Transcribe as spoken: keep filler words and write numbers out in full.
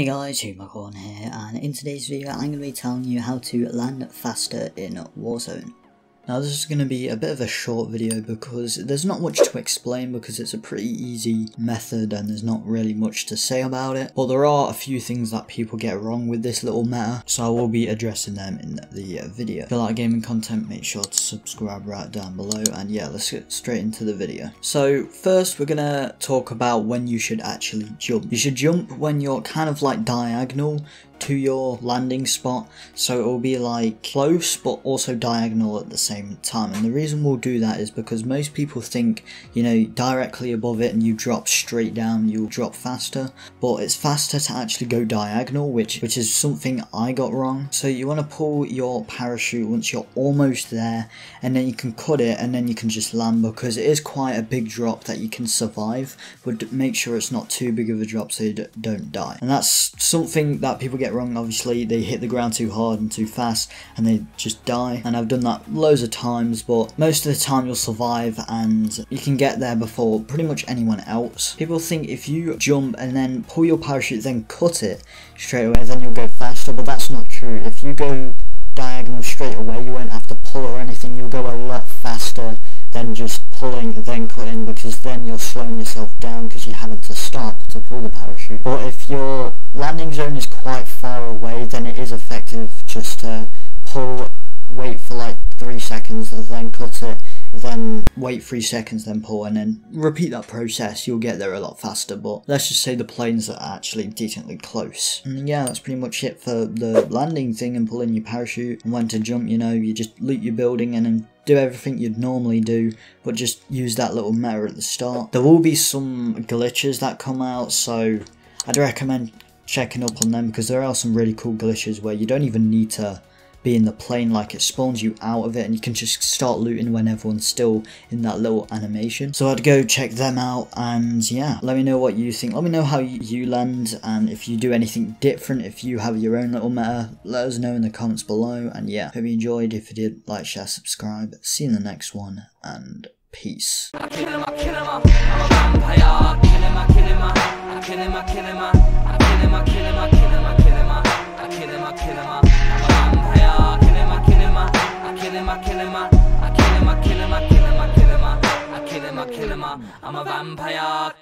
Hey guys, Huma Corn here, and in today's video I'm going to be telling you how to land faster in Warzone. Now this is going to be a bit of a short video because there's not much to explain because it's a pretty easy method and there's not really much to say about it. But there are a few things that people get wrong with this little meta, so I will be addressing them in the video. If you like gaming content, make sure to subscribe right down below, and yeah, let's get straight into the video. So first we're going to talk about when you should actually jump. You should jump when you're kind of like diagonal to your landing spot, so it will be like close but also diagonal at the same time. And the reason we'll do that is because most people think, you know, directly above it and you drop straight down, you'll drop faster, but it's faster to actually go diagonal, which which is something I got wrong. So you want to pull your parachute once you're almost there, and then you can cut it and then you can just land, because it is quite a big drop that you can survive, but make sure it's not too big of a drop so you d don't die. And that's something that people get wrong. Obviously they hit the ground too hard and too fast and they just die, and I've done that loads of times, but most of the time you'll survive and you can get there before pretty much anyone else. People think if you jump and then pull your parachute then cut it straight away, then you'll go faster, but that's not true. If you go diagonal straight away, you won't have to pull or anything, you'll go a lot faster than just pulling and then cutting, because then you're slowing yourself down because you haven't to stop to pull the parachute. But if your landing zone is quite far away, then it is effective just to pull, wait for like three seconds and then cut it, then wait three seconds, then pull, and then repeat that process. You'll get there a lot faster. But let's just say the planes are actually decently close. And yeah, that's pretty much it for the landing thing and pulling your parachute and when to jump. You know, you just loot your building and then do everything you'd normally do, but just use that little meta at the start. There will be some glitches that come out, so I'd recommend checking up on them, because there are some really cool glitches where you don't even need to be in the plane, like it spawns you out of it and you can just start looting when everyone's still in that little animation. So I'd go check them out, and yeah, let me know what you think. Let me know how you land, and if you do anything different, if you have your own little meta, let us know in the comments below. And yeah, hope you enjoyed. If you did, like, share, subscribe, see you in the next one, and peace. I'm a vampire.